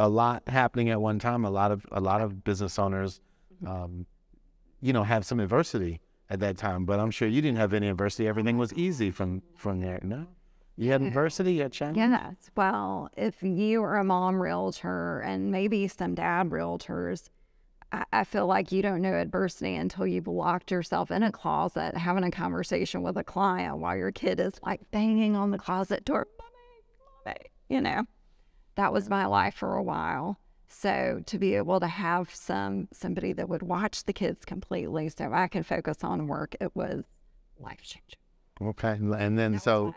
a lot happening at one time. A lot of business owners, you know, have some adversity at that time. But I'm sure you didn't have any adversity. Everything was easy from there. No, you had adversity at China. Yes. Well, if you are a mom realtor and maybe some dad realtors, I feel like you don't know adversity until you've locked yourself in a closet having a conversation with a client while your kid is like banging on the closet door. You know, that was my life for a while. So to be able to have somebody that would watch the kids completely so I can focus on work, it was life changing. Okay. And then so,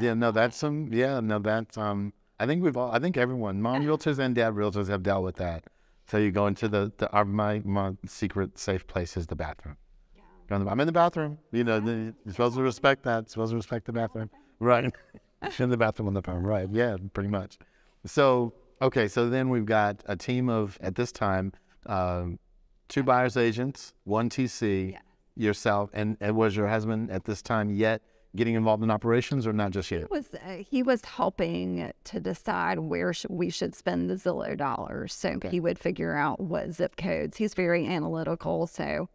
yeah, no, that's some, yeah, no, that's, I think we've all, I think everyone, mom realtors and dad realtors have dealt with that. So you go into my secret safe place is the bathroom. Yeah. I'm in the bathroom. You know, you're supposed to respect that. You're supposed to respect the bathroom. Right. In the bathroom on the phone. Right. Yeah, pretty much. So, okay. So then we've got a team of, at this time, 2 buyer's agents, 1 TC, yourself, and was your husband at this time yet getting involved in operations or not just yet? He was helping to decide where we should spend the Zillow dollars. So he would figure out what zip codes. He's very analytical. So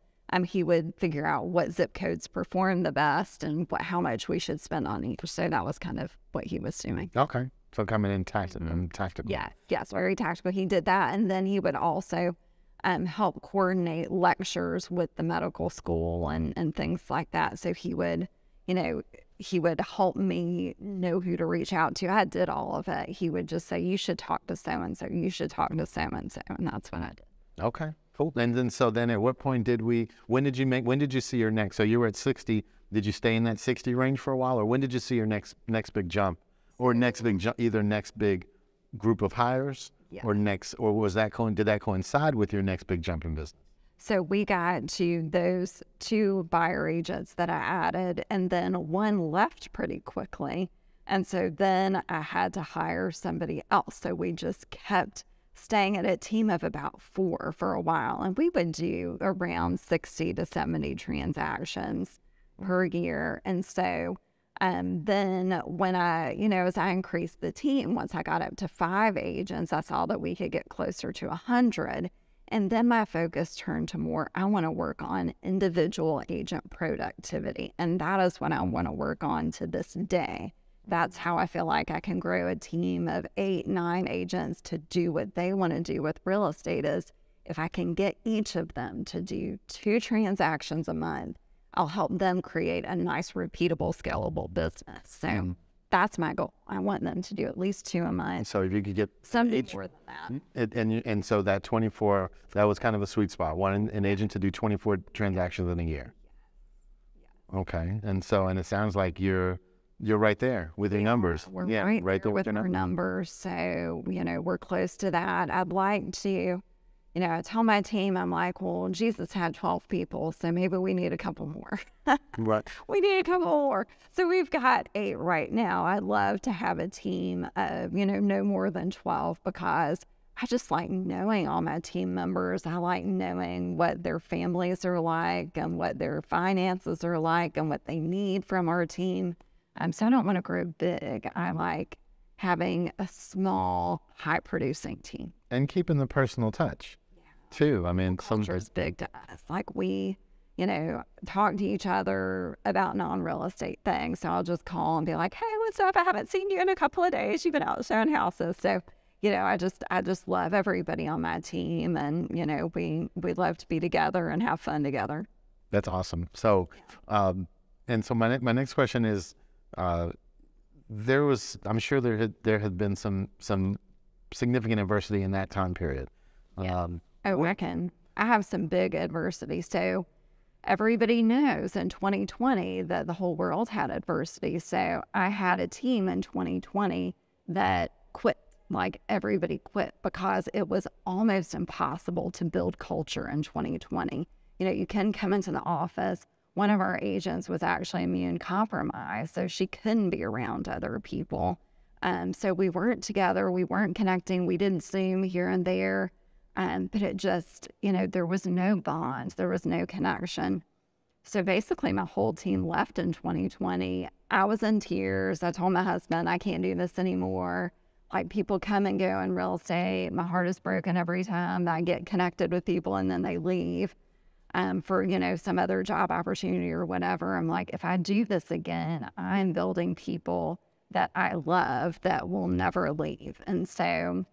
he would figure out what zip codes perform the best and how much we should spend on each. So that was kind of what he was doing. Okay. So coming in tactical. Yeah. Yes. Very tactical. He did that. And then he would also help coordinate lectures with the medical school and things like that. So he would, you know, he would help me know who to reach out to. I did all of it. He would just say, you should talk to so-and-so. You should talk to so-and-so. And that's what I did. Okay, cool. And then, so then at what point did we, when did you see your next? So you were at 60. Did you stay in that 60 range for a while? Or when did you see your next big jump? Or next big jump, either next big group of hires or next, or was that, did that coincide with your next big jump in business? So we got to those 2 buyer agents that I added, and then 1 left pretty quickly. And so then I had to hire somebody else. So we just kept staying at a team of about 4 for a while. And we would do around 60 to 70 transactions per year. And so then when I, you know, as I increased the team, once I got up to 5 agents, I saw that we could get closer to 100. And then my focus turned to more, I want to work on individual agent productivity. And that is what I want to work on to this day. That's how I feel like I can grow a team of 8, 9 agents to do what they want to do with real estate is if I can get each of them to do 2 transactions a month, I'll help them create a nice, repeatable, scalable business. So that's my goal. I want them to do at least 2 a month. So if you could get some more than that. And so that 24, that was kind of a sweet spot. Wanting an agent to do 24 transactions in a year. Yeah. Okay. And so, and it sounds like you're right there with your numbers. We're right there with our numbers. So, you know, we're close to that. I'd like to, you know, I tell my team, I'm like, well, Jesus had 12 people. So maybe we need a couple more. Right. We need a couple more. So we've got 8 right now. I'd love to have a team of, you know, no more than 12 because I just like knowing all my team members. I like knowing what their families are like and what their finances are like and what they need from our team. So I don't want to grow big. I like having a small, high-producing team. And keeping the personal touch, too. I mean, culture's big to us. Like we, you know, talk to each other about non-real estate things. So I'll just call and be like, hey, what's up? I haven't seen you in a couple of days. You've been out showing houses. So, you know, I just love everybody on my team. And, you know, we love to be together and have fun together. That's awesome. So, and so my next question is, there was, I'm sure there had been some significant adversity in that time period. Yeah. I reckon. I have some big adversity. So everybody knows in 2020 that the whole world had adversity. So I had a team in 2020 that quit, like everybody quit because it was almost impossible to build culture in 2020. You know, you can come into the office. One of our agents was actually immune compromised, so she couldn't be around other people. So we weren't together. We weren't connecting. We didn't Zoom here and there. But it just, you know, there was no bond. There was no connection. So basically my whole team left in 2020. I was in tears. I told my husband, I can't do this anymore. like people come and go in real estate. My heart is broken every time I get connected with people and then they leave for, you know, some other job opportunity or whatever. I'm like, if I do this again, I'm building people that I love that will never leave. And so,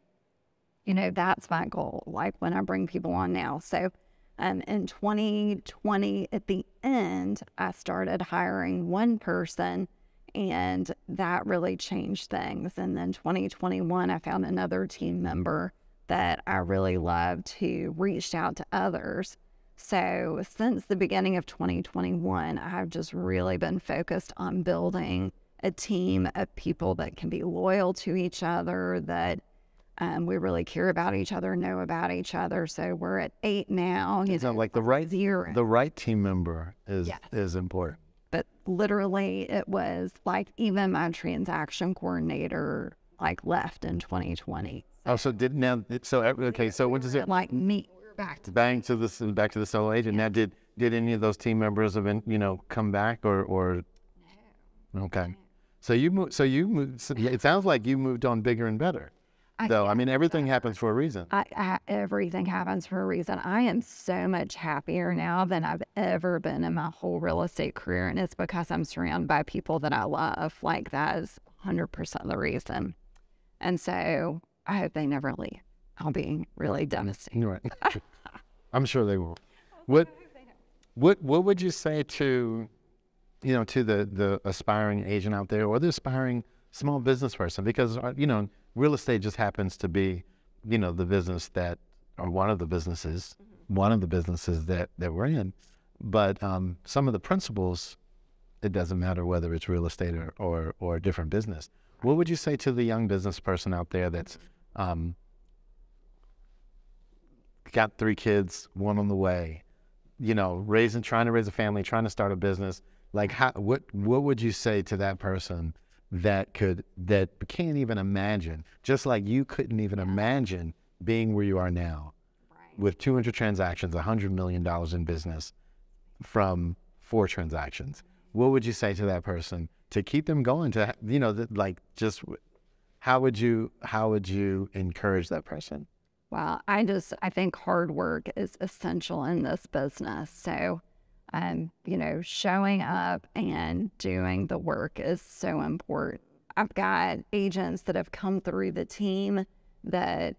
you know, that's my goal, like when I bring people on now. So in 2020, at the end, I started hiring one person, and that really changed things. And then 2021, I found another team member that I really loved who reached out to others. So since the beginning of 2021, I've just really been focused on building a team of people that can be loyal to each other, that we really care about each other, know about each other. So we're at 8 now. You know, like the right team member is important. But literally, it was like even my transaction coordinator like left in 2020. So, what does it like me? Back to the solo agent. Yeah. Now, did any of those team members have been, you know, come back or? No. Okay, so you moved. So it sounds like you moved on bigger and better. I mean, everything happens for a reason. Everything happens for a reason. I am so much happier now than I've ever been in my whole real estate career. And it's because I'm surrounded by people that I love. Like, that is 100% the reason. And so I hope they never leave. I'll be really devastated. Right. I'm sure they will. What would you say to, you know, to the aspiring agent out there or the aspiring small business person? Because, you know, real estate just happens to be, you know, the business that, or one of the businesses that we're in. But some of the principles, it doesn't matter whether it's real estate or a different business. What would you say to the young business person out there that's got 3 kids, 1 on the way, you know, trying to raise a family, trying to start a business? Like, what would you say to that person that can't even imagine, just like you couldn't even imagine being where you are now, right, with 200 transactions, $100 million in business from 4 transactions? What would you say to that person to keep them going, to, you know, like, just how would you encourage that person? Well, I think hard work is essential in this business. So you know, showing up and doing the work is so important. I've got agents that have come through the team that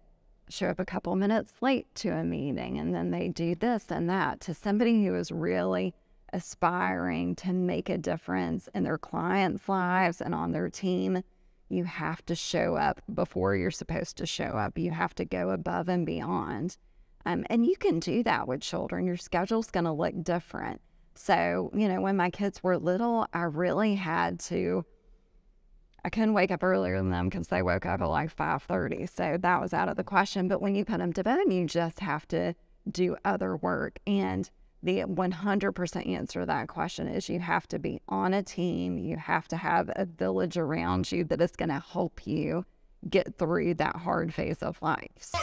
show up a couple minutes late to a meeting, and then they do this and that. To somebody who is really aspiring to make a difference in their clients' lives and on their team, you have to show up before you're supposed to show up. You have to go above and beyond. And you can do that with children. Your schedule's going to look different. So, you know, when my kids were little, I couldn't wake up earlier than them because they woke up at like 5:30. So that was out of the question. But when you put them to bed, you just have to do other work. And the 100% answer to that question is you have to be on a team. You have to have a village around you that is going to help you get through that hard phase of life. So